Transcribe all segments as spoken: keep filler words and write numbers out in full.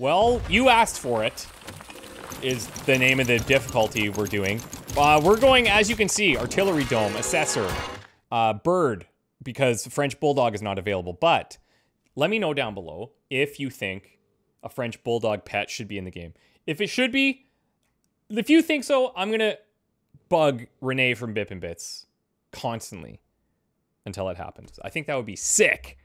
Well, you asked for it, is the name of the difficulty we're doing. Uh, we're going, as you can see, Artillery Dome, Assessor, uh, Bird, because French Bulldog is not available. But let me know down below if you think a French Bulldog pet should be in the game. If it should be, if you think so, I'm going to bug Renee from BippinBits constantly until it happens. I think that would be sick.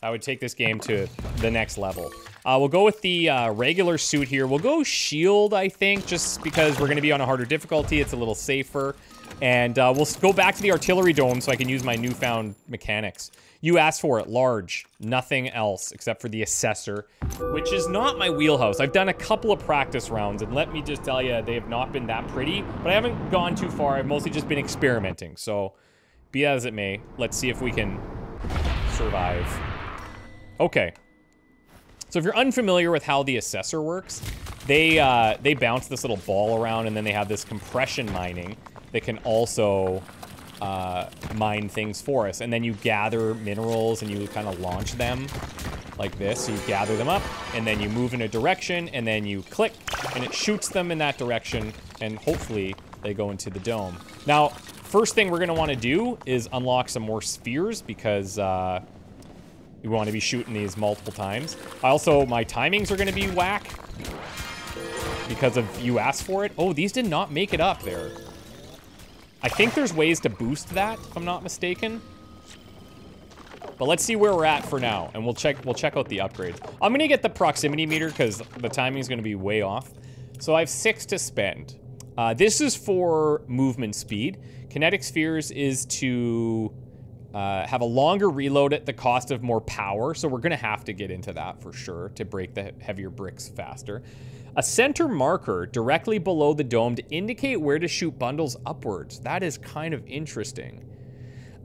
I would take this game to the next level. Uh, we'll go with the uh, regular suit here. We'll go shield, I think, just because we're going to be on a harder difficulty. It's a little safer. And uh, we'll go back to the Artillery Dome so I can use my newfound mechanics. You asked for it. Large. Nothing else except for the Assessor, which is not my wheelhouse. I've done a couple of practice rounds, and let me just tell you, they have not been that pretty. But I haven't gone too far. I've mostly just been experimenting. So be as it may, let's see if we can survive. Okay, so if you're unfamiliar with how the Assessor works, they uh, they bounce this little ball around, and then they have this compression mining that can also uh, mine things for us. And then you gather minerals, and you kind of launch them like this. So you gather them up, and then you move in a direction, and then you click, and it shoots them in that direction, and hopefully they go into the dome. Now, first thing we're going to want to do is unlock some more spheres, because... Uh, we want to be shooting these multiple times. Also, my timings are going to be whack because of you asked for it. Oh, these did not make it up there. I think there's ways to boost that, if I'm not mistaken. But let's see where we're at for now, and we'll check we'll check out the upgrades. I'm going to get the proximity meter because the timing is going to be way off. So I have six to spend. Uh, this is for movement speed. Kinetic spheres is to... Uh, have a longer reload at the cost of more power, so we're going to have to get into that for sure to break the heavier bricks faster. A center marker directly below the dome to indicate where to shoot bundles upwards. That is kind of interesting.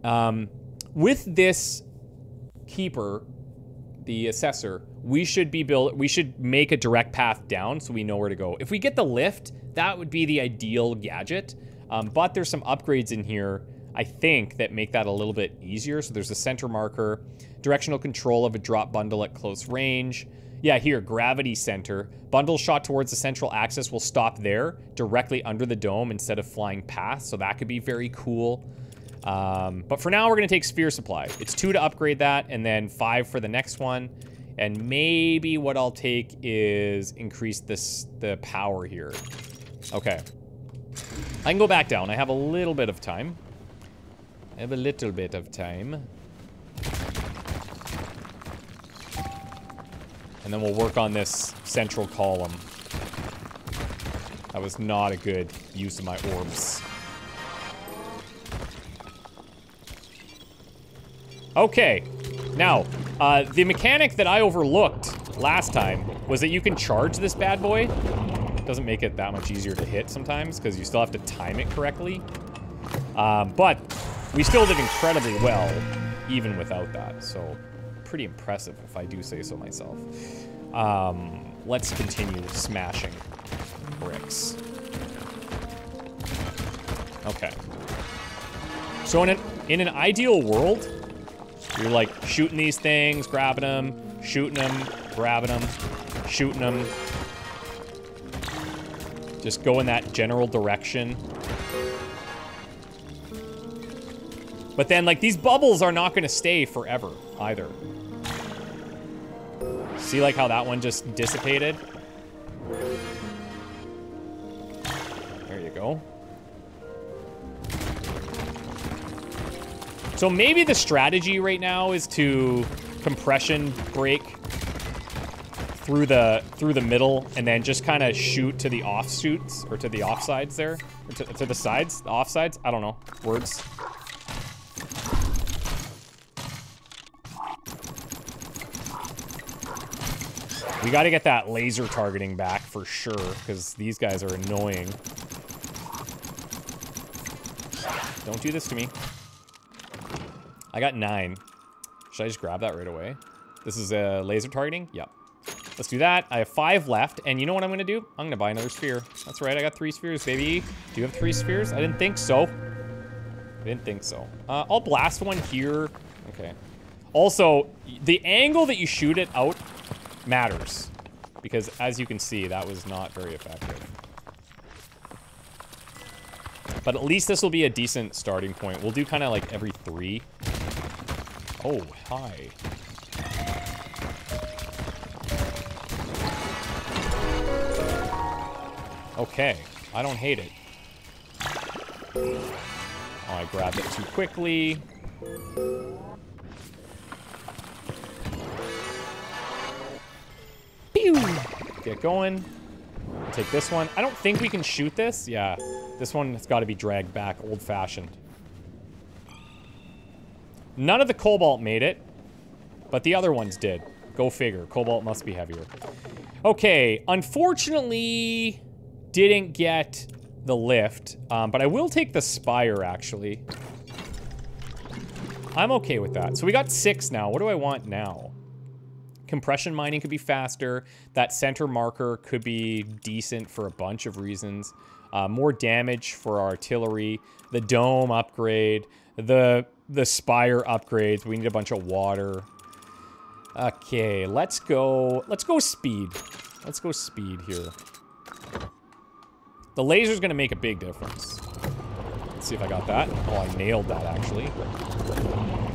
Um, with this keeper, the Assessor, we should be build. We should make a direct path down so we know where to go. If we get the lift, that would be the ideal gadget. Um, but there's some upgrades in here, I think, that make that a little bit easier. So there's a center marker, directional control of a drop bundle at close range. Yeah, here, gravity center. Bundle shot towards the central axis will stop there, directly under the dome instead of flying past. So that could be very cool. Um, but for now, we're gonna take sphere supply. It's two to upgrade that, and then five for the next one. And maybe what I'll take is increase this the power here. Okay. I can go back down. I have a little bit of time. I have a little bit of time. And then we'll work on this central column. That was not a good use of my orbs. Okay. Now, uh, the mechanic that I overlooked last time was that you can charge this bad boy. It doesn't make it that much easier to hit sometimes because you still have to time it correctly. Uh, but... We still did incredibly well, even without that. So, pretty impressive, if I do say so myself. Um, let's continue smashing bricks. Okay. So, in an, in an ideal world, you're like shooting these things, grabbing them, shooting them, grabbing them, shooting them. Just go in that general direction. But then, like, these bubbles are not going to stay forever, either. See, like, how that one just dissipated? There you go. So maybe the strategy right now is to compression break through the through the middle and then just kind of shoot to the offshoots, or to the offsides there. Or to, to the sides, the offsides. I don't know. Words. We gotta get that laser targeting back for sure, because these guys are annoying. Don't do this to me. I got nine. Should I just grab that right away? This is a uh, laser targeting? Yep. Let's do that. I have five left, and you know what I'm gonna do? I'm gonna buy another sphere. That's right, I got three spheres, baby. Do you have three spheres? I didn't think so. I didn't think so. Uh, I'll blast one here. Okay. Also, the angle that you shoot it out matters. because as you can see, that was not very effective. But at least this will be a decent starting point. We'll do kind of like every three. Oh, hi. Okay, I don't hate it. Oh, I grabbed it too quickly. Pew! Get going. Take this one. I don't think we can shoot this. Yeah, this one has got to be dragged back, old-fashioned. None of the cobalt made it, but the other ones did. Go figure. Cobalt must be heavier. Okay, unfortunately, didn't get the lift, um, but I will take the spire, actually. I'm okay with that. So we got six now. What do I want now? Compression mining could be faster. That center marker could be decent for a bunch of reasons. Uh, more damage for our artillery. The dome upgrade. The... the spire upgrades. We need a bunch of water. Okay, let's go. Let's go speed. Let's go speed here. The laser's gonna make a big difference. Let's see if I got that. Oh, I nailed that, actually.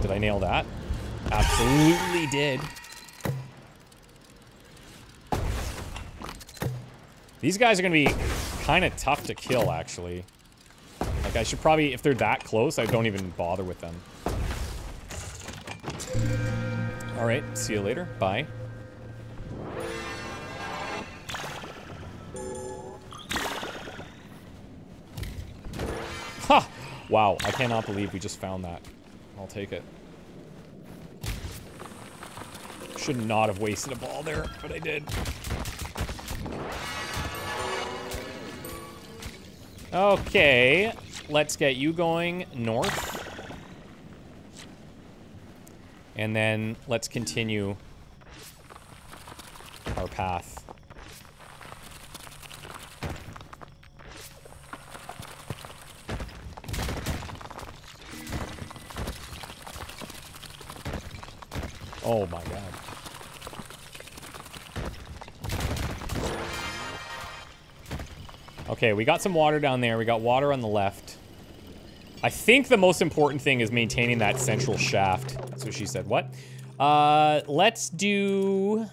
Did I nail that? Absolutely did. These guys are gonna be kind of tough to kill, actually. Like, I should probably, if they're that close, I don't even bother with them. Alright, see you later. Bye. Ha! Wow, I cannot believe we just found that. I'll take it. Should not have wasted a ball there, but I did. Okay. Let's get you going north. And then let's continue our path. Oh my God. Okay, we got some water down there. We got water on the left. I think the most important thing is maintaining that central shaft. So she said, what? Uh, let's do...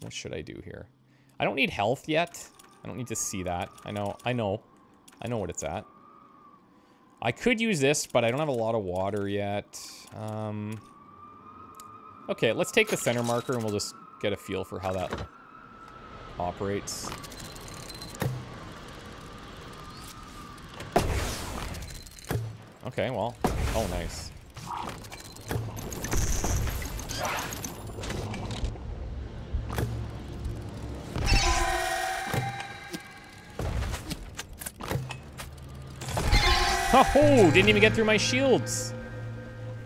What should I do here? I don't need health yet. I don't need to see that. I know, I know. I know what it's at. I could use this, but I don't have a lot of water yet. Um, okay, let's take the center marker and we'll just get a feel for how that operates. Okay, well, oh, nice. Oh, didn't even get through my shields.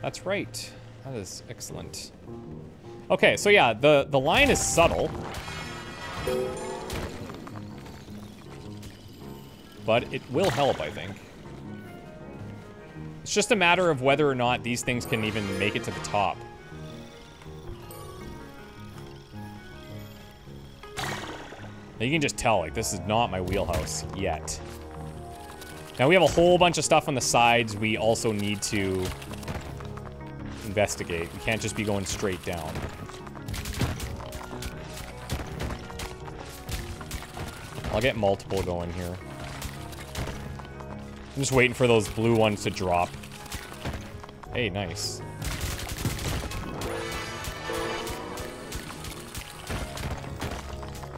That's right. That is excellent. Okay, so yeah, the, the line is subtle. But it will help, I think. It's just a matter of whether or not these things can even make it to the top. Now you can just tell, like, this is not my wheelhouse yet. Now we have a whole bunch of stuff on the sides we also need to investigate. We can't just be going straight down. I'll get multiple going here. I'm just waiting for those blue ones to drop. Hey, nice.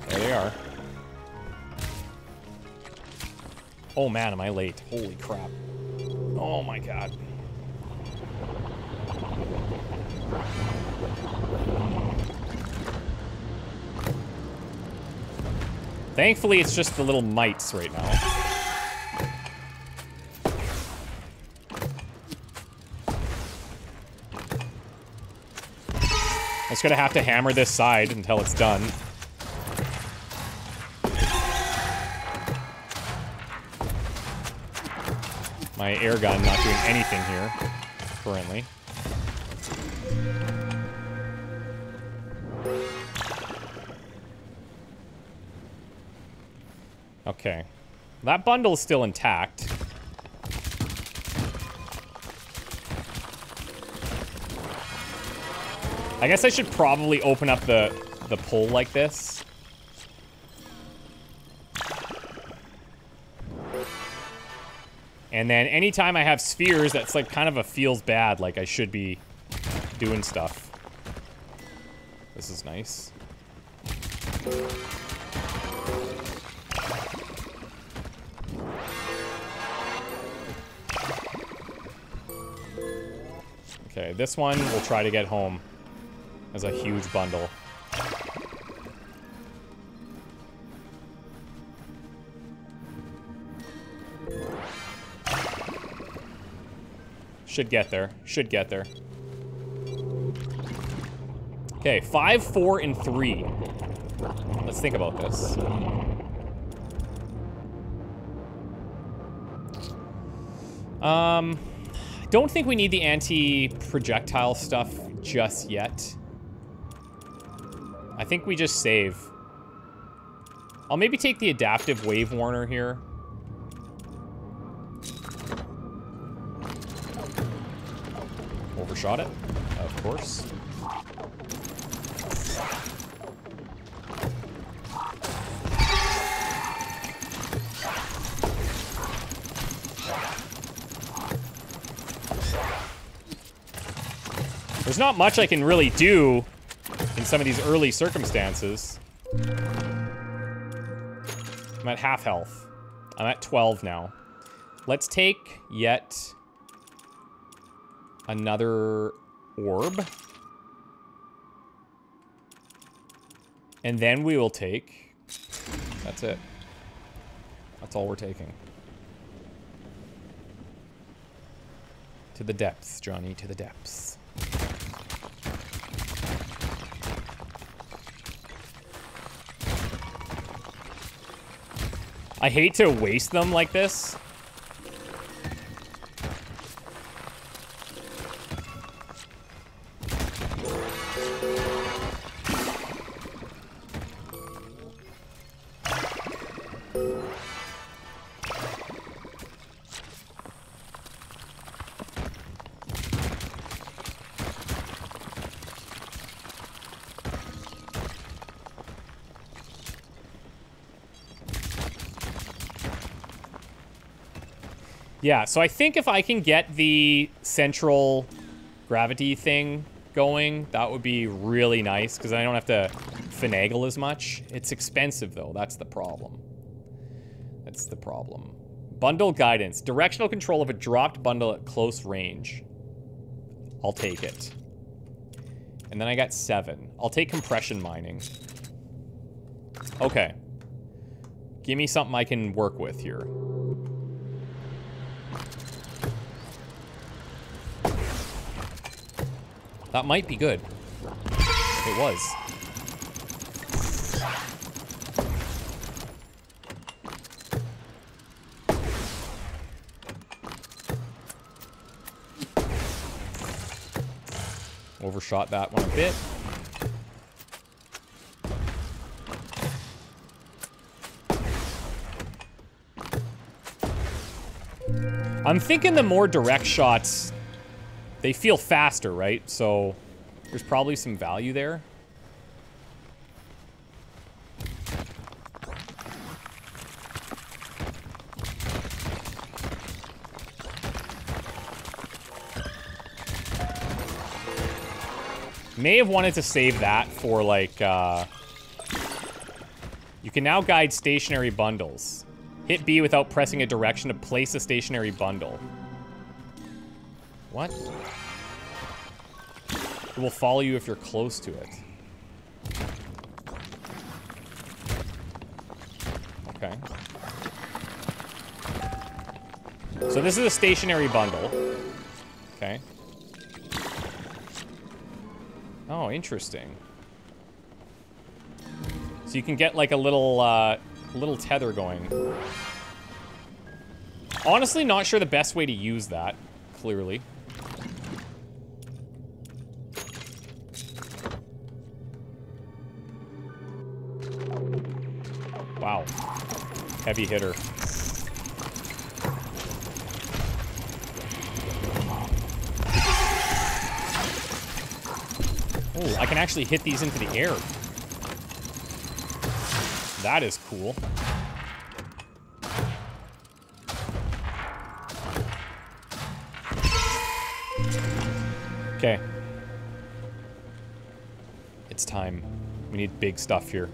There they are. Oh man, am I late? Holy crap. Oh my God. Thankfully, it's just the little mites right now. I'm just gonna have to hammer this side until it's done. My air gun not doing anything here, currently. Okay. That bundle's still intact. I guess I should probably open up the, the pull like this. And then anytime I have spheres, that's like kind of a feels bad, like I should be doing stuff. This is nice. Okay, this one we'll try to get home as a huge bundle. Should get there. Should get there. Okay, five, four, and three. Let's think about this. Um, I don't think we need the anti-projectile stuff just yet. I think we just save. I'll maybe take the adaptive wave warner here. Overshot it, of course. There's not much I can really do in some of these early circumstances. I'm at half health. I'm at twelve now. Let's take yet another orb. And then we will take... That's it. That's all we're taking. To the depths, Johnny, to the depths. I hate to waste them like this. Yeah, so I think if I can get the central gravity thing going, that would be really nice, because I don't have to finagle as much. It's expensive, though. That's the problem. That's the problem. Bundle guidance. Directional control of a dropped bundle at close range. I'll take it. And then I got seven. I'll take compression mining. Okay. Give me something I can work with here. That might be good. It was. Overshot that one a bit. I'm thinking the more direct shots, they feel faster, right? So there's probably some value there. May have wanted to save that for like, uh, you can now guide stationary bundles. Hit B without pressing a direction to place a stationary bundle. What? It will follow you if you're close to it. Okay. So this is a stationary bundle. Okay. Oh, interesting. So you can get like a little, uh, little tether going. Honestly, not sure the best way to use that, clearly. Wow. heavy hitter. Oh, I can actually hit these into the air. That is cool. Okay. It's time. We need big stuff here.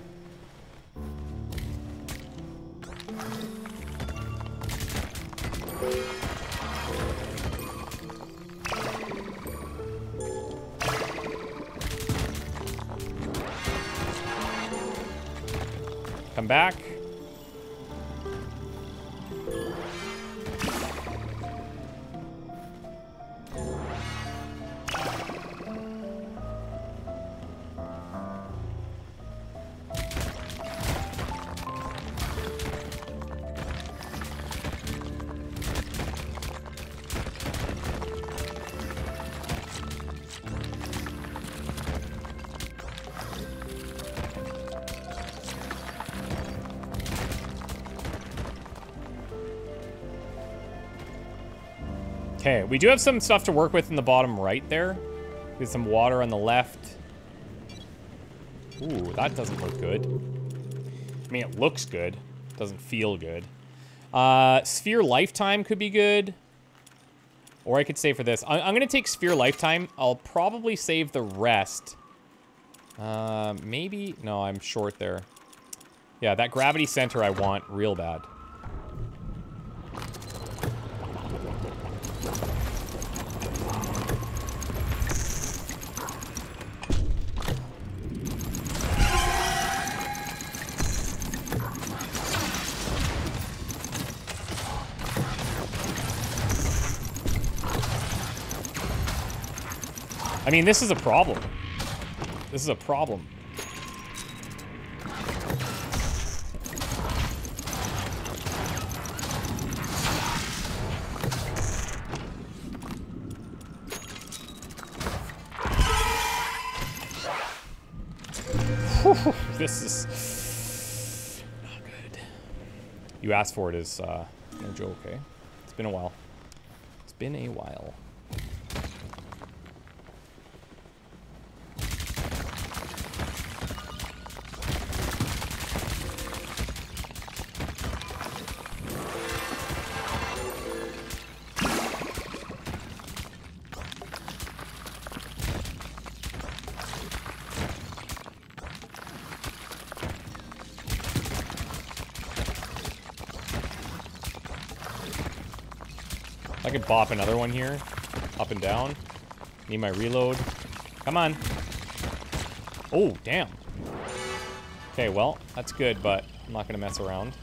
Come back. Okay, we do have some stuff to work with in the bottom right there. Get some water on the left. Ooh, that doesn't look good. I mean, it looks good. It doesn't feel good. Uh, sphere lifetime could be good. Or I could save for this. I I'm gonna take sphere lifetime. I'll probably save the rest. Uh, maybe, no, I'm short there. Yeah, that gravity center I want real bad. I mean, this is a problem. This is a problem. Whew, this is not good. You asked for it is uh, no joke, okay? It's been a while. It's been a while. I could bop another one here. Up and down. Need my reload. Come on. Oh, damn. Okay, well, that's good, but I'm not gonna mess around.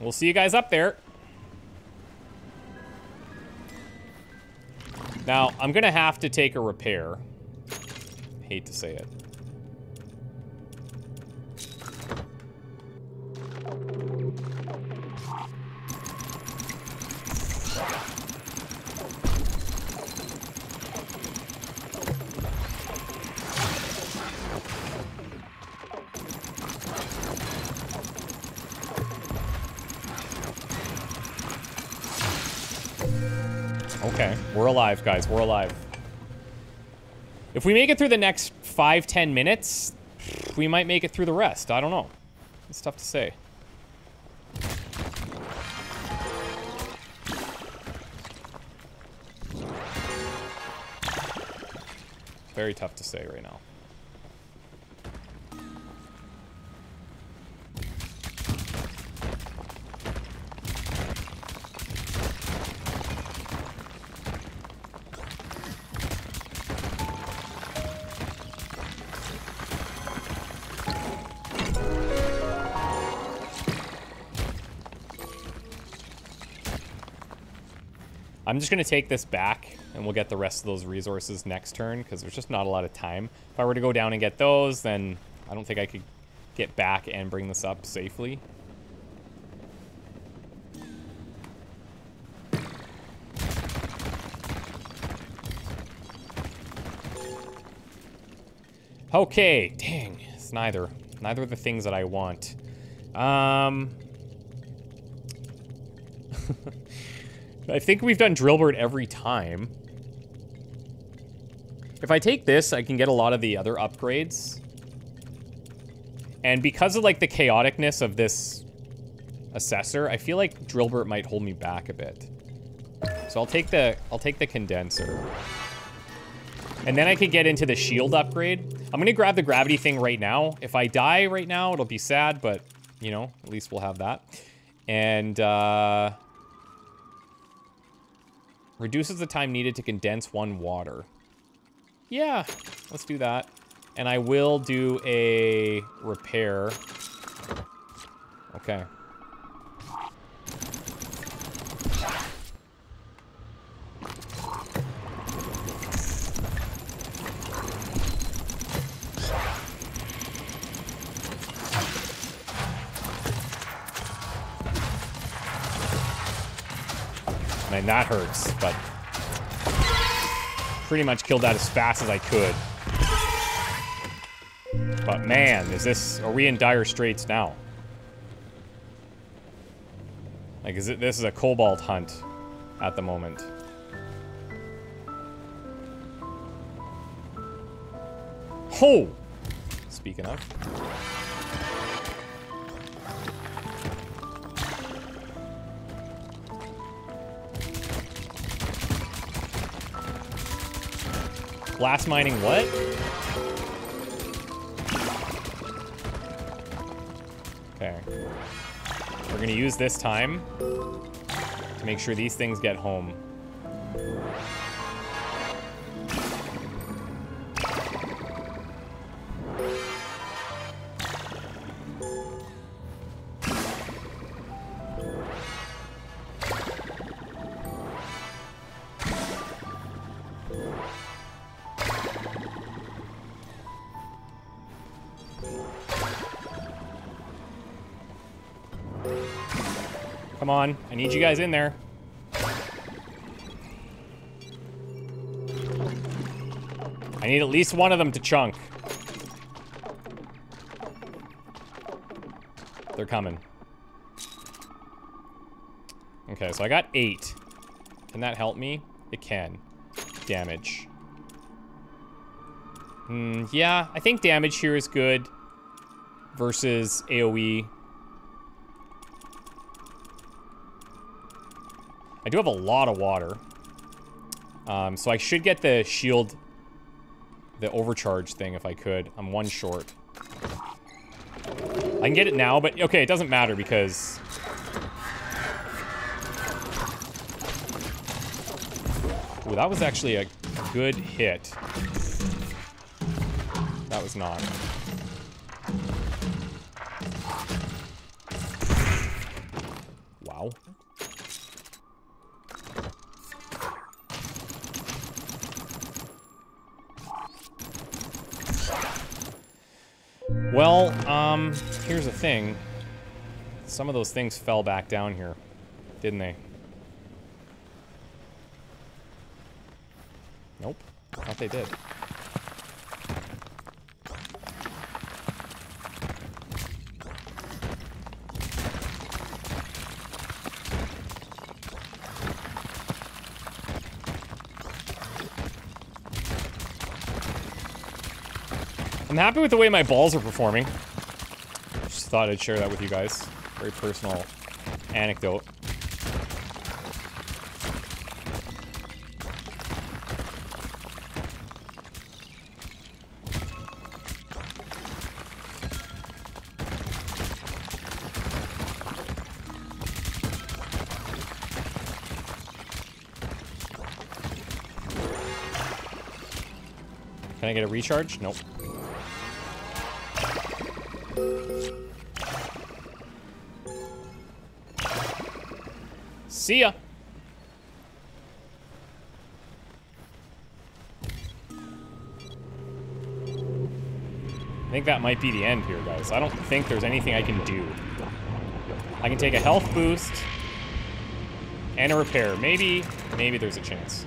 We'll see you guys up there. Now, I'm gonna have to take a repair. Hate to say it. Okay, we're alive, guys. We're alive. If we make it through the next five, ten minutes, we might make it through the rest. I don't know. It's tough to say. Very tough to say right now. I'm just going to take this back, and we'll get the rest of those resources next turn, because there's just not a lot of time. If I were to go down and get those, then I don't think I could get back and bring this up safely. Okay, dang, it's neither. Neither of the things that I want. Um... I think we've done Drillbird every time. If I take this, I can get a lot of the other upgrades. And because of, like, the chaoticness of this Assessor, I feel like Drillbird might hold me back a bit. So I'll take the, I'll take the Condenser. And then I could get into the shield upgrade. I'm gonna grab the gravity thing right now. If I die right now, it'll be sad, but, you know, at least we'll have that. And, uh... reduces the time needed to condense one water. Yeah, let's do that. And I will do a repair. Okay. And that hurts, but pretty much killed that as fast as I could. But man, is this, are we in dire straits now? Like, is it, this is a cobalt hunt at the moment. Ho! Speaking of. Blast mining what? Okay. We're gonna use this time to make sure these things get home. Come on, I need you guys in there. I need at least one of them to chunk. They're coming. Okay, so I got eight. Can that help me? It can. Damage. Mm, yeah, I think damage here is good versus AoE. I do have a lot of water, um, so I should get the shield, the overcharge thing if I could. I'm one short. I can get it now, but okay, it doesn't matter because... Ooh, that was actually a good hit. That was not. Wow. Well, um, here's the thing. Some of those things fell back down here, didn't they? Nope. I thought they did. I'm happy with the way my balls are performing. Just thought I'd share that with you guys. Very personal anecdote. Can I get a recharge? Nope. See ya. I think that might be the end here, guys. I don't think there's anything I can do. I can take a health boost and a repair. Maybe, maybe there's a chance.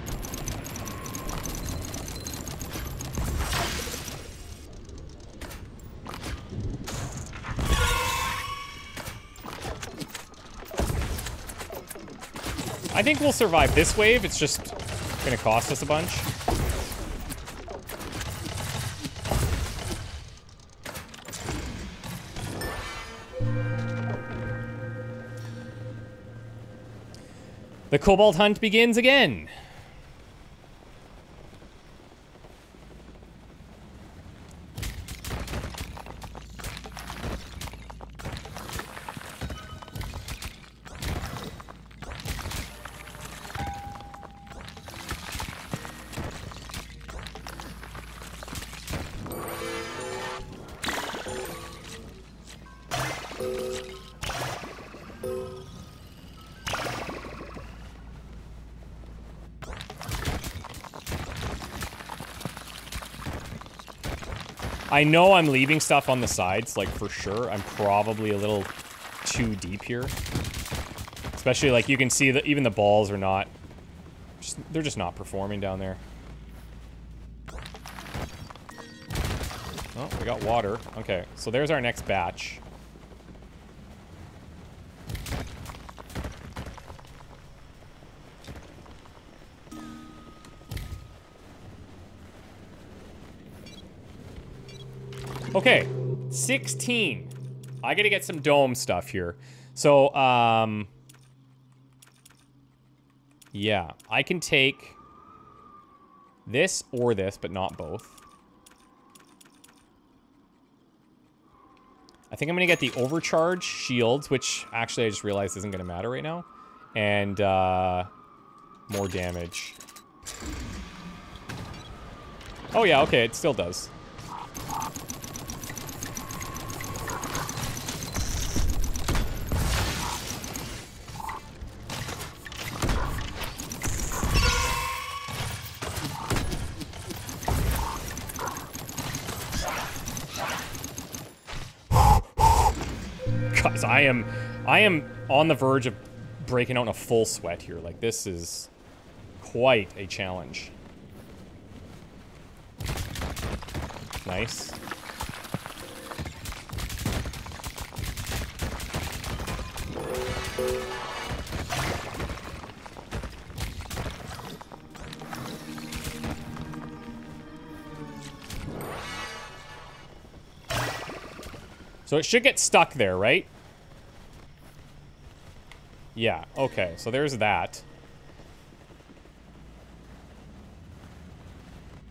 I think we'll survive this wave. It's just going to cost us a bunch. The Cobalt Hunt begins again. I know I'm leaving stuff on the sides, like, for sure. I'm probably a little too deep here. Especially, like, you can see that even the balls are not... Just, they're just not performing down there. Oh, we got water. Okay, so there's our next batch. Okay, sixteen. I gotta get some dome stuff here. So, um... yeah, I can take this or this, but not both. I think I'm gonna get the overcharge shields, which actually I just realized isn't gonna matter right now. And, uh... more damage. Oh yeah, okay, it still does. I am, I am on the verge of breaking out in a full sweat here. Like, this is quite a challenge. Nice. So it should get stuck there, right? Yeah, okay, so there's that.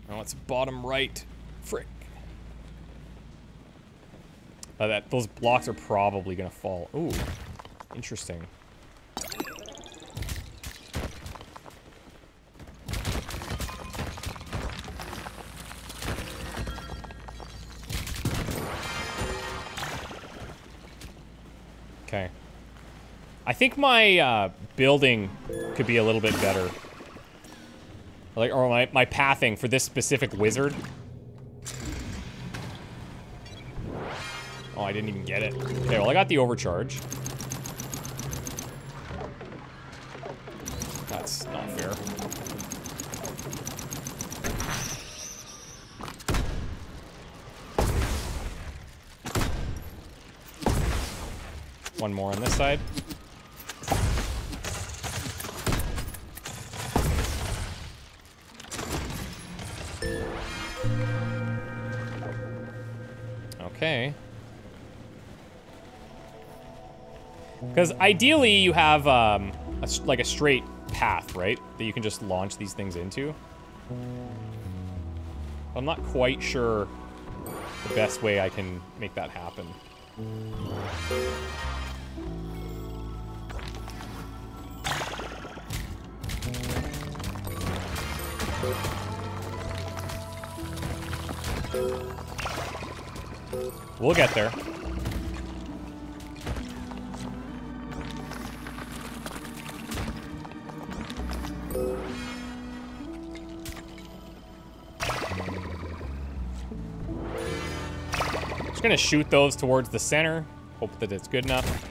Oh, it's bottom right. Frick. Uh, that, those blocks are probably gonna fall. Ooh, interesting. Okay. I think my uh, building could be a little bit better. Like, or my, my pathing for this specific wizard. Oh, I didn't even get it. Okay, well, I got the overcharge. That's not fair. One more on this side. Okay. Because ideally you have um, a, like a straight path, right? That you can just launch these things into. I'm not quite sure the best way I can make that happen. We'll get there. Just gonna shoot those towards the center. Hope that it's good enough.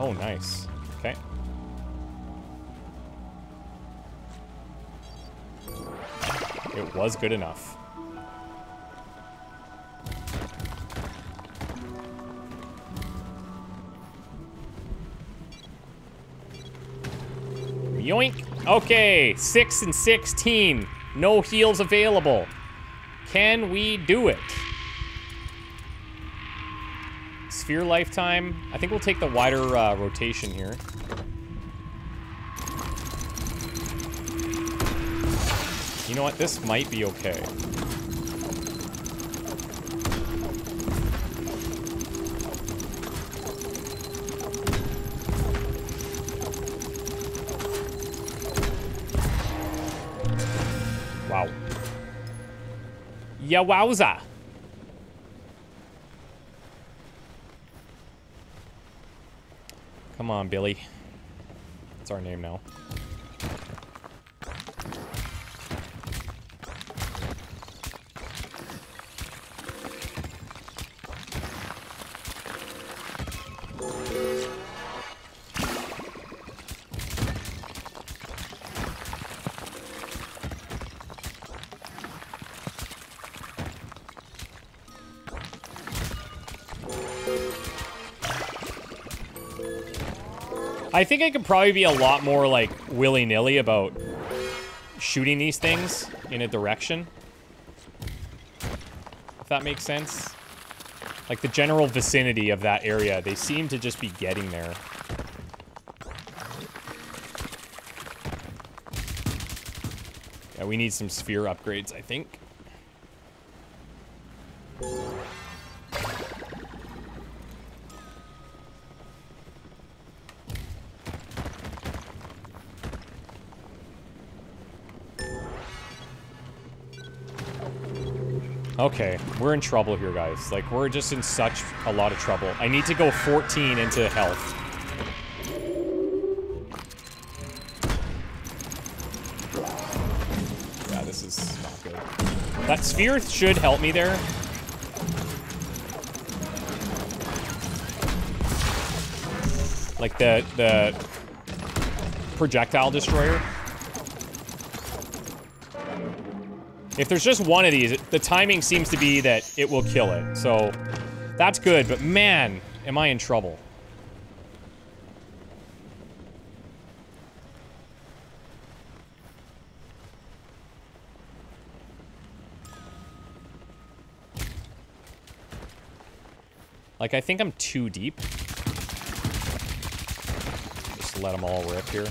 Oh, nice. Okay. It was good enough. Yoink. Okay, six and sixteen. No heals available. Can we do it? Sphere lifetime. I think we'll take the wider uh, rotation here. You know what? This might be okay. Wow. Yeah, wowza. Come on, Billy. That's our name now. I think I could probably be a lot more, like, willy-nilly about shooting these things in a direction. If that makes sense. Like, the general vicinity of that area, they seem to just be getting there. Yeah, we need some sphere upgrades, I think. Okay, we're in trouble here, guys. Like, we're just in such a lot of trouble. I need to go fourteen into health. Yeah, this is not good. That sphere should help me there. Like, the, the projectile destroyer. If there's just one of these, the timing seems to be that it will kill it. So that's good, but man, am I in trouble. Like, I think I'm too deep. Just let them all rip here.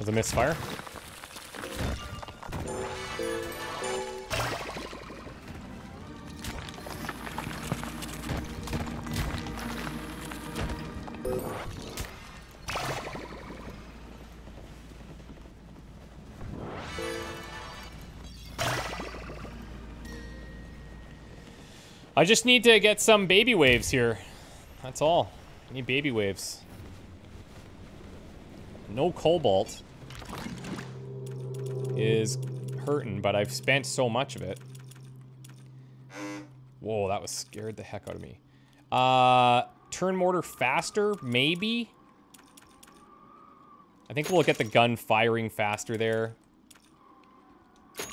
A misfire. I just need to get some baby waves here. That's all. I need baby waves. No cobalt is hurting, but I've spent so much of it. Whoa, that was scared the heck out of me. Uh, turn mortar faster, maybe? I think we'll get the gun firing faster there.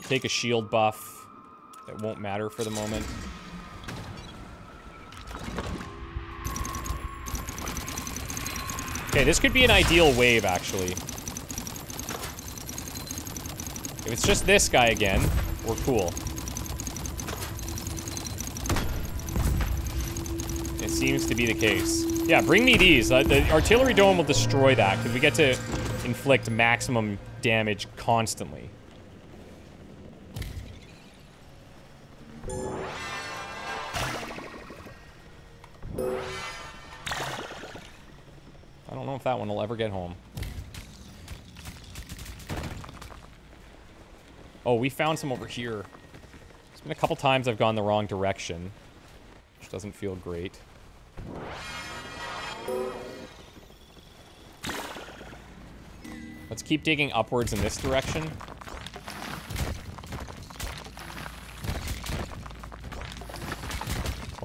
Take a shield buff. That won't matter for the moment. Okay, this could be an ideal wave, actually. If it's just this guy again, we're cool. It seems to be the case. Yeah, bring me these. Uh, the artillery dome will destroy that, because we get to inflict maximum damage constantly. I don't know if that one will ever get home. Oh, we found some over here. It's been a couple times I've gone the wrong direction, which doesn't feel great. Let's keep digging upwards in this direction.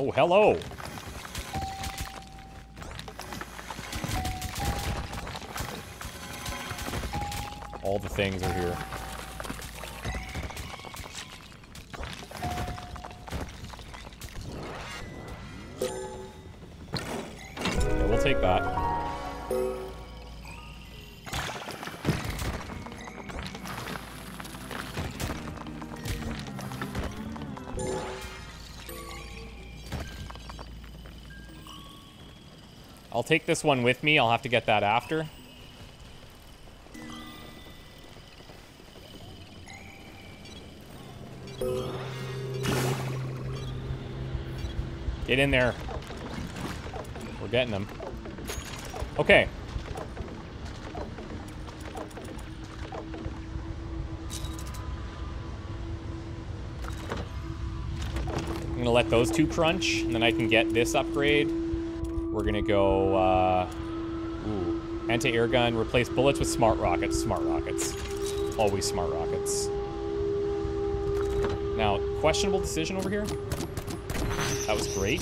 Oh, hello. All the things are here. Yeah, we'll take that. I'll take this one with me. I'll have to get that after. Get in there. We're getting them. Okay. I'm gonna let those two crunch, and then I can get this upgrade. We're gonna go, uh, ooh, anti-air gun, replace bullets with smart rockets, smart rockets. Always smart rockets. Now, questionable decision over here. That was great.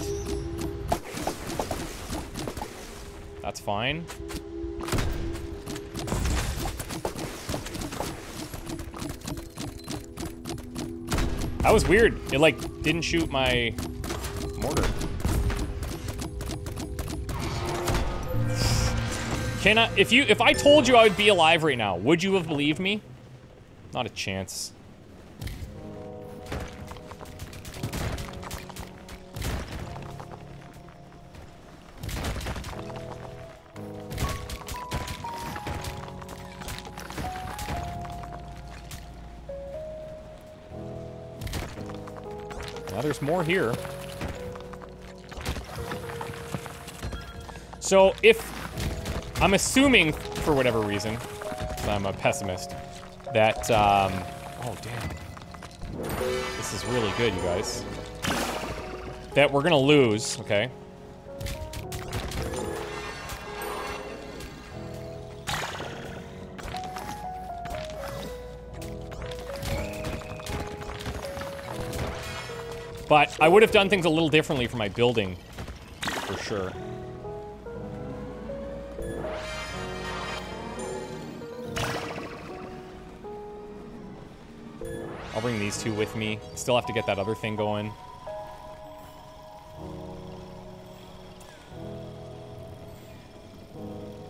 That's fine. That was weird. It, like, didn't shoot my mortar. Can I, if you, if I told you I would be alive right now, would you have believed me? Not a chance. There's more here. So if, I'm assuming, for whatever reason, because I'm a pessimist, that, um, oh damn. This is really good, you guys. That we're gonna lose, okay? But I would have done things a little differently for my building, for sure. I'll bring these two with me. Still have to get that other thing going.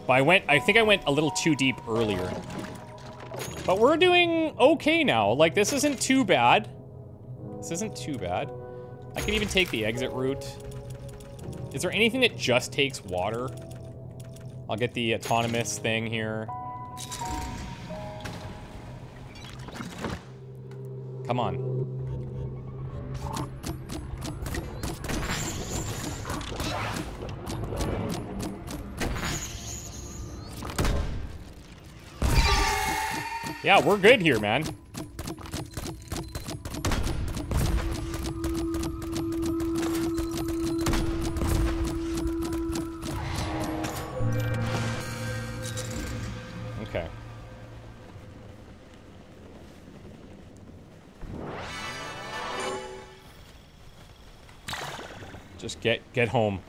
But I went, I think I went a little too deep earlier. But we're doing okay now. Like, this isn't too bad. This isn't too bad. I can even take the exit route. Is there anything that just takes water? I'll get the autonomous thing here. Come on. Yeah, we're good here, man. Just get, get home.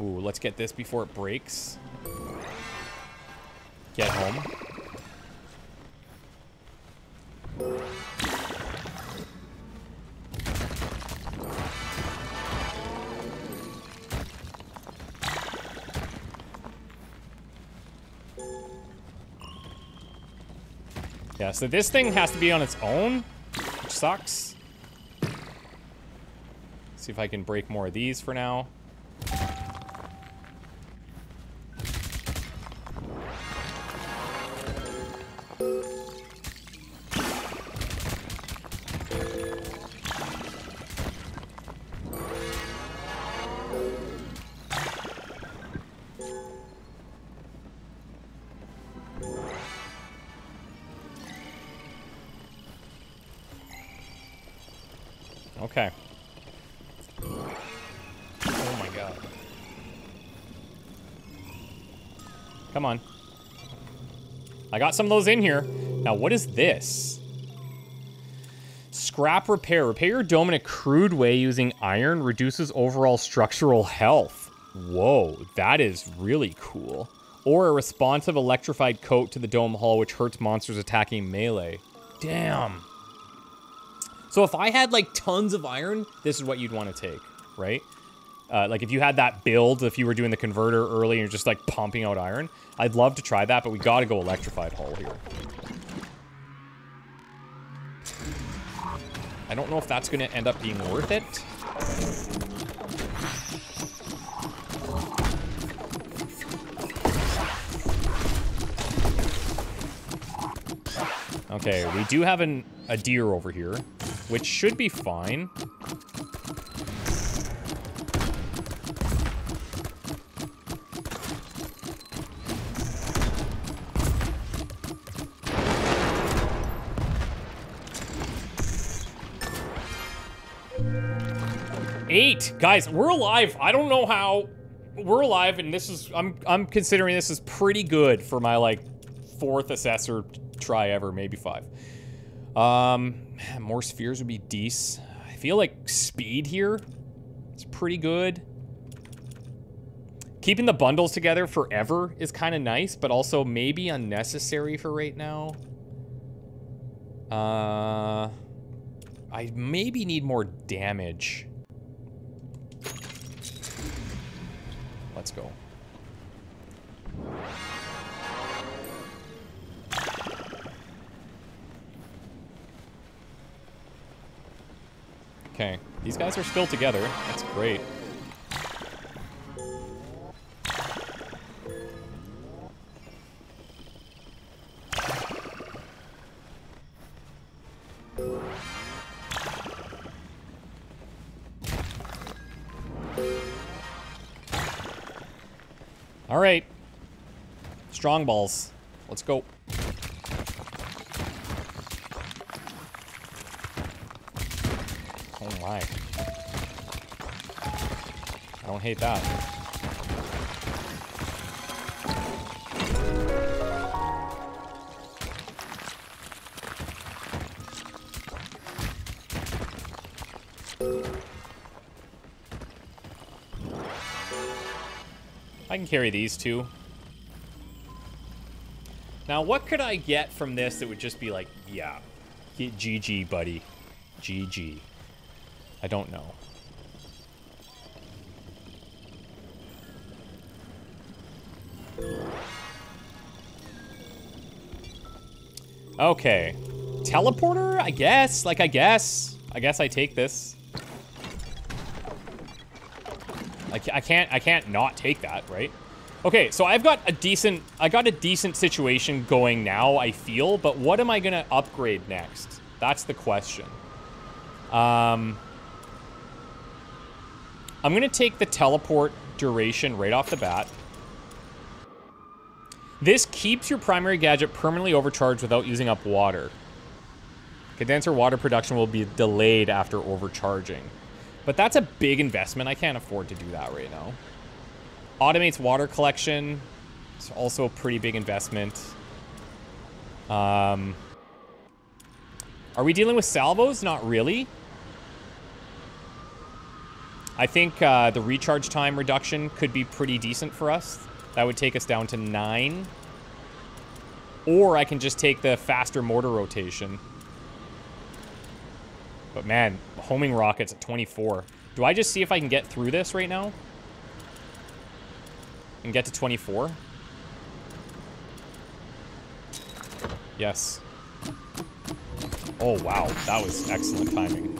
Ooh, let's get this before it breaks. Get home. Yeah, so this thing has to be on its own, which sucks. Let's see if I can break more of these for now. Okay. Oh my god. Come on. I got some of those in here. Now, what is this? Scrap repair. Repair your dome in a crude way using iron. Reduces overall structural health. Whoa, that is really cool. Or a responsive electrified coat to the dome hull, which hurts monsters attacking melee. Damn. So if I had, like, tons of iron, this is what you'd want to take, right? Uh, like, if you had that build, if you were doing the converter early and you're just, like, pumping out iron, I'd love to try that, but we gotta go electrified hull here. I don't know if that's gonna end up being worth it. Okay, we do have an, a deer over here, which should be fine. Eight. Guys, we're alive. I don't know how we're alive, and this is, I'm I'm considering this is pretty good for my, like, fourth assessor try ever, maybe five. Um, more spheres would be decent. I feel like speed here is pretty good. Keeping the bundles together forever is kind of nice, but also maybe unnecessary for right now. Uh, I maybe need more damage. Let's go. Okay, these guys are still together. That's great. All right, strong balls. Let's go. Oh my. I don't hate that. I can carry these two. Now, what could I get from this that would just be like, yeah, get G G, buddy. G G. I don't know. Okay. Teleporter, I guess. Like, I guess. I guess I take this. I can't, I can't not take that, right? Okay, so I've got a decent, I got a decent situation going now, I feel, but what am I gonna upgrade next? That's the question. Um, I'm gonna take the teleport duration right off the bat. This keeps your primary gadget permanently overcharged without using up water. Condenser water production will be delayed after overcharging. But that's a big investment. I can't afford to do that right now. Automates water collection. It's also a pretty big investment. Um, are we dealing with salvos? Not really. I think uh, the recharge time reduction could be pretty decent for us. That would take us down to nine. Or I can just take the faster mortar rotation. But man, homing rockets at twenty-four. Do I just see if I can get through this right now? And get to twenty-four? Yes. Oh, wow. That was excellent timing.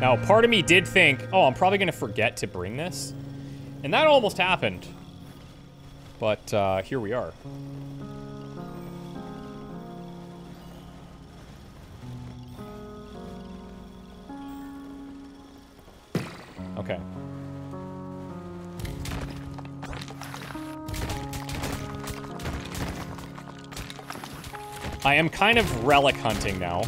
Now, part of me did think, oh, I'm probably going to forget to bring this. And that almost happened. But uh, here we are. Okay. I am kind of relic hunting now.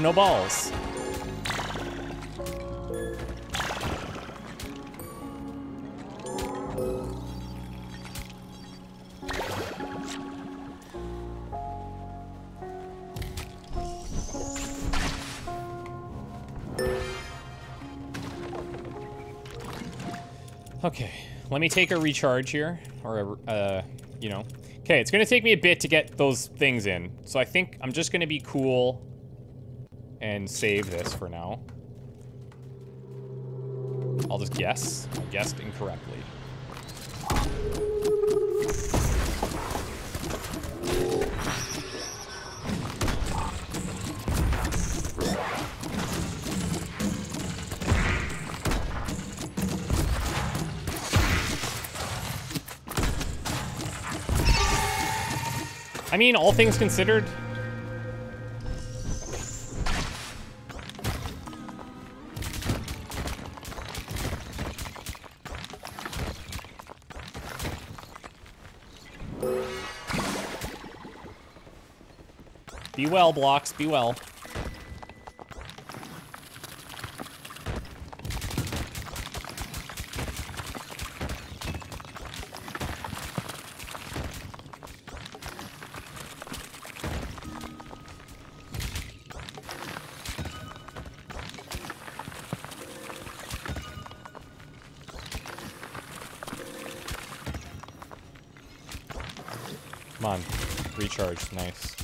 No balls. Okay, let me take a recharge here, or a, uh, you know. Okay, it's gonna take me a bit to get those things in, so I think I'm just gonna be cool and save this for now. I'll just guess. I guessed incorrectly. I mean, all things considered, be well, blocks, be well. Come on, recharge, nice.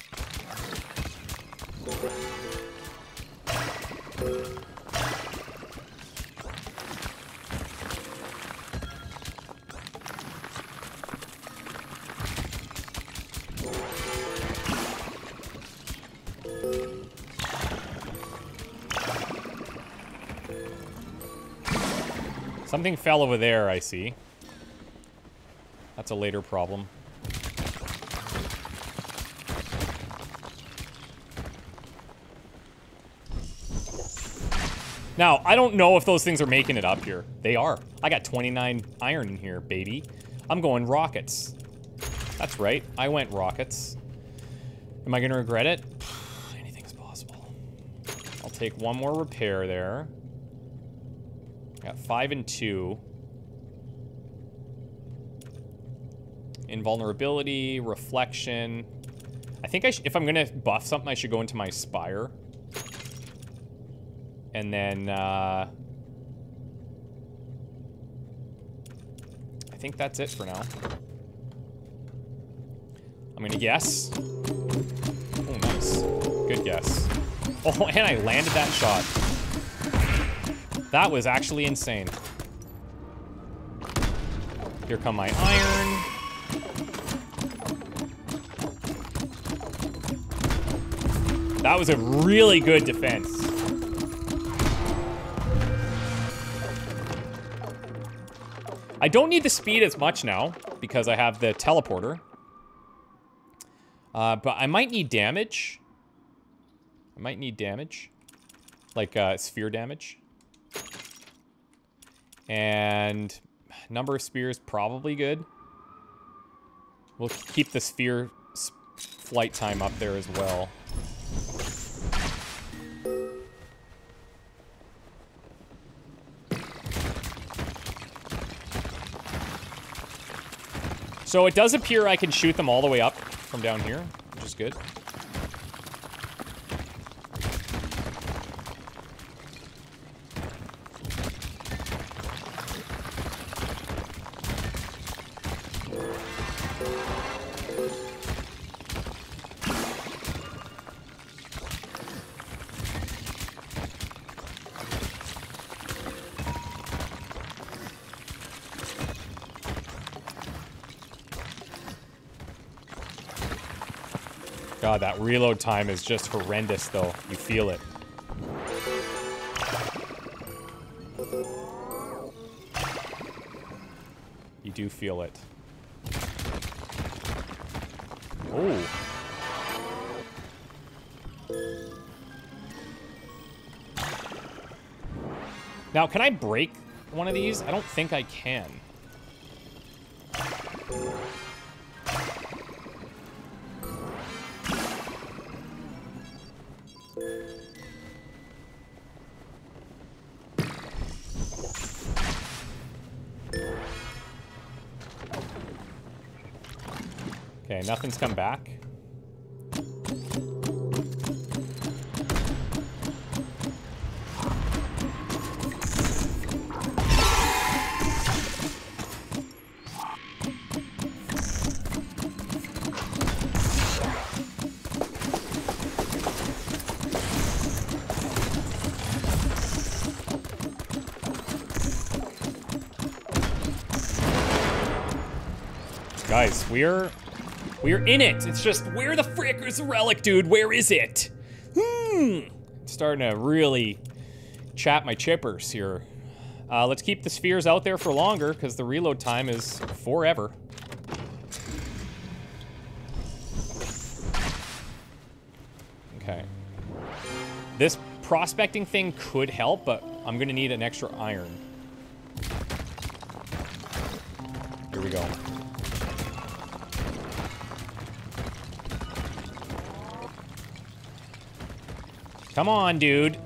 Something fell over there, I see. That's a later problem. Now, I don't know if those things are making it up here. They are. I got twenty-nine iron in here, baby. I'm going rockets. That's right. I went rockets. Am I gonna regret it? Anything's possible. I'll take one more repair there. Got five and two. Invulnerability, reflection. I think I sh if I'm gonna buff something, I should go into my spire. And then, uh... I think that's it for now. I'm gonna guess. Oh, nice. Good guess. Oh, and I landed that shot. That was actually insane. Here come my iron. That was a really good defense. I don't need the speed as much now because I have the teleporter. Uh, but I might need damage. I might need damage. Like uh, sphere damage. And number of spheres, probably good. We'll keep the sphere flight time up there as well. So it does appear I can shoot them all the way up from down here, which is good. God, that reload time is just horrendous, though. You feel it. You do feel it. Oh. Now, can I break one of these? I don't think I can. Okay, nothing's come back. Guys, we're... We're in it. It's just, where the frick is the relic, dude? Where is it? Hmm. Starting to really chap my chippers here. Uh, let's keep the spheres out there for longer, because the reload time is forever. Okay. This prospecting thing could help, but I'm going to need an extra iron. Here we go. Come on, dude.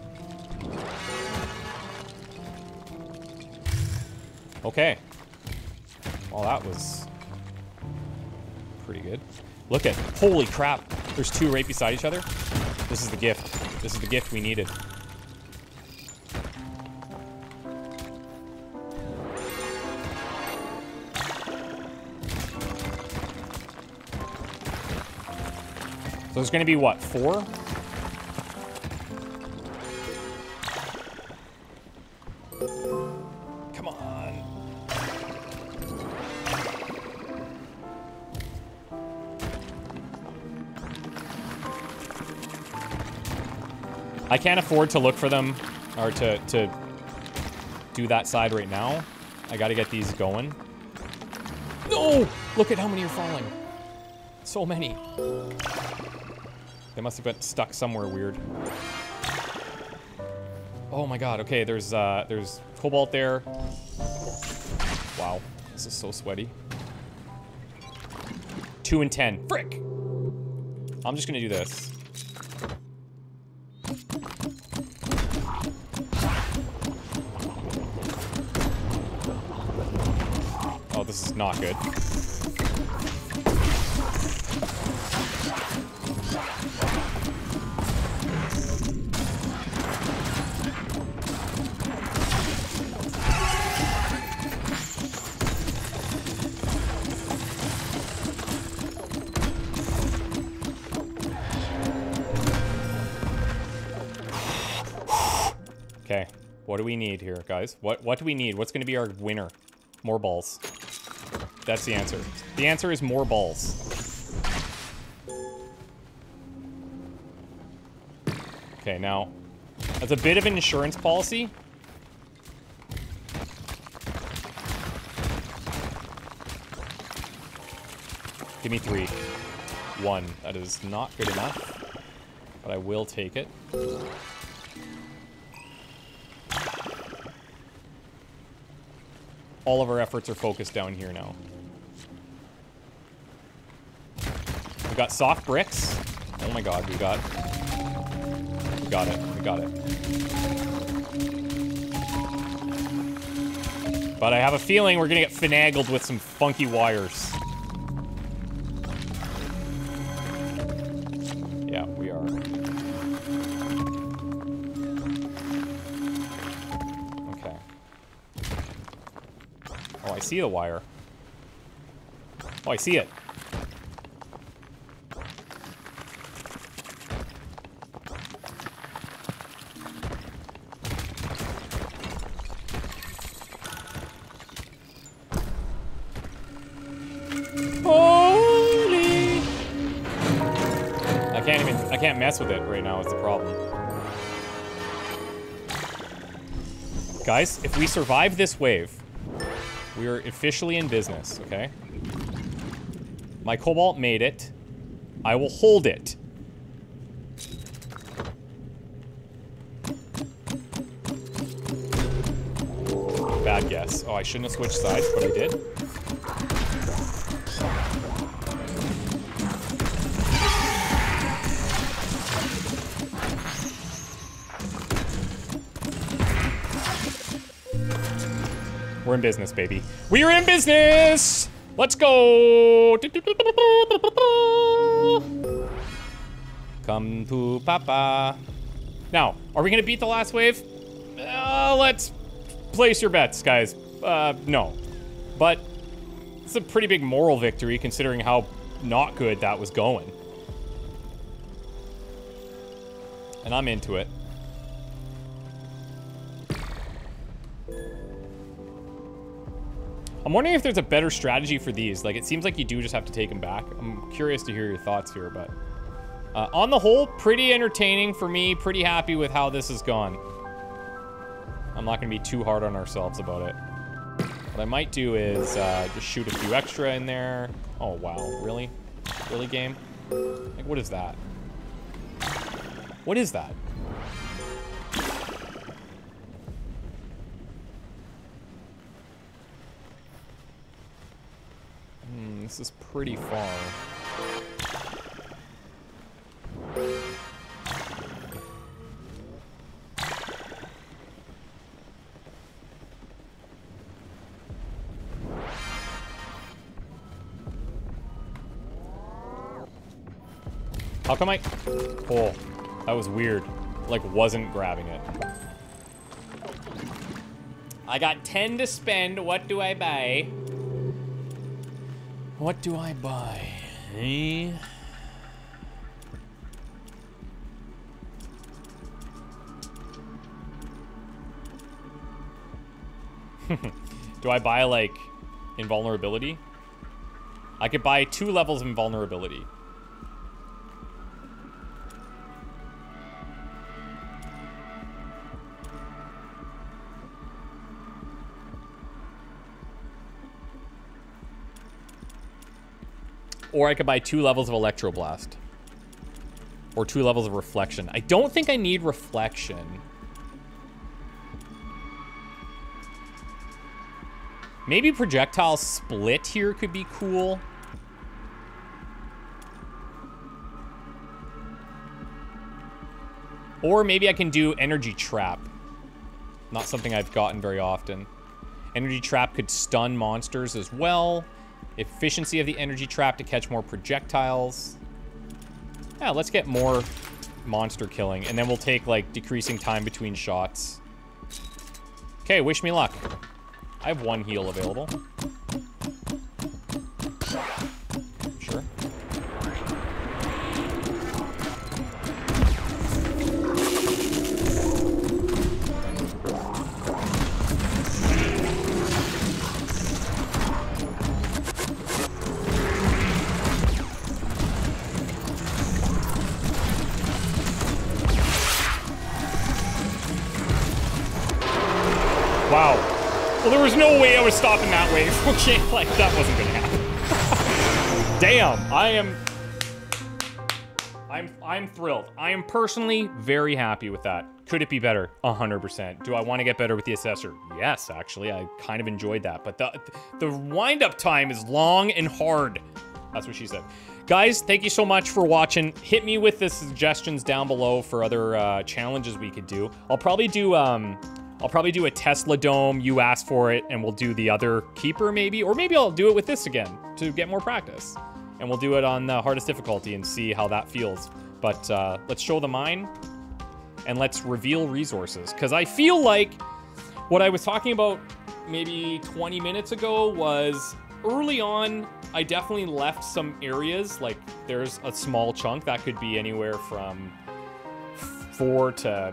Okay. Well, that was pretty good. Look at, holy crap. There's two right beside each other. This is the gift. This is the gift we needed. So there's gonna be what, four? I can't afford to look for them, or to, to do that side right now. I gotta get these going. No! Look at how many are falling. So many. They must have been stuck somewhere weird. Oh my god, okay, there's, uh, there's cobalt there. Wow, this is so sweaty. Two and ten. Frick! I'm just gonna do this. This is not good. Okay, what do we need here, guys? What what do we need? What's gonna be our winner? More balls. That's the answer. The answer is more balls. Okay, now, that's a bit of an insurance policy. Give me three. One. That is not good enough, but I will take it. All of our efforts are focused down here now. We got soft bricks. Oh my god, we got... We got it, we got it. But I have a feeling we're gonna get finagled with some funky wires. Yeah, we are. Oh, I see the wire. Oh, I see it. Holy! I can't mess with it right now is the problem. Guys, if we survive this wave, we are officially in business, okay? My cobalt made it. I will hold it. Bad guess. Oh, I shouldn't have switched sides, but I did. We're in business, baby. We are in business! Let's go! Come to Papa. Now, are we gonna beat the last wave? Uh, let's place your bets, guys. Uh, no. But it's a pretty big moral victory considering how not good that was going. And I'm into it. I'm wondering if there's a better strategy for these. Like, it seems like you do just have to take them back. I'm curious to hear your thoughts here, but... Uh, on the whole, pretty entertaining for me. Pretty happy with how this has gone. I'm not going to be too hard on ourselves about it. What I might do is uh, just shoot a few extra in there. Oh, wow. Really? Really, game? Like, what is that? What is that? Hmm, this is pretty far. How come I... Oh, that was weird. Like, wasn't grabbing it. I got ten to spend. What do I buy? What do I buy? Eh? Do I buy, like, invulnerability? I could buy two levels of invulnerability. Or I could buy two levels of Electroblast. Or two levels of Reflection. I don't think I need Reflection. Maybe Projectile Split here could be cool. Or maybe I can do Energy Trap. Not something I've gotten very often. Energy Trap could stun monsters as well. Efficiency of the energy trap to catch more projectiles. Yeah, let's get more monster killing. And then we'll take, like, decreasing time between shots. Okay, wish me luck. I have one heal available. Sure. I was stopping that wave. Okay, like, that wasn't gonna happen. Damn, I am... I'm I'm thrilled. I am personally very happy with that. Could it be better? one hundred percent. Do I want to get better with the Assessor? Yes, actually. I kind of enjoyed that. But the, the wind-up time is long and hard. That's what she said. Guys, thank you so much for watching. Hit me with the suggestions down below for other uh, challenges we could do. I'll probably do... um. I'll probably do a Tesla Dome, you asked for it, and we'll do the other Keeper maybe, or maybe I'll do it with this again to get more practice. And we'll do it on the hardest difficulty and see how that feels. But uh, let's show the mine and let's reveal resources. Because I feel like what I was talking about maybe twenty minutes ago was early on, I definitely left some areas, like there's a small chunk that could be anywhere from four to...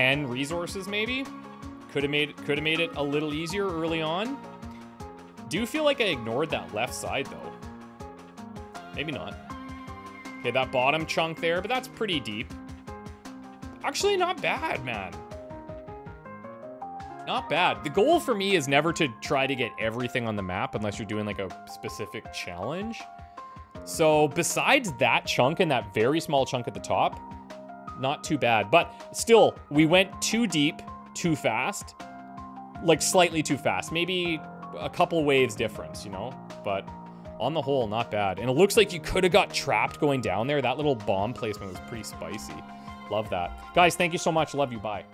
ten resources maybe. Could have made could have made it a little easier early on. Do you feel like I ignored that left side though? Maybe not. Okay, that bottom chunk there, but that's pretty deep. Actually, not bad, man. Not bad. The goal for me is never to try to get everything on the map unless you're doing like a specific challenge. So besides that chunk and that very small chunk at the top, not too bad. But still, we went too deep, too fast, like slightly too fast. Maybe a couple waves difference, you know, but on the whole, not bad. And it looks like you could have got trapped going down there. That little bomb placement was pretty spicy. Love that. Guys, thank you so much. Love you. Bye.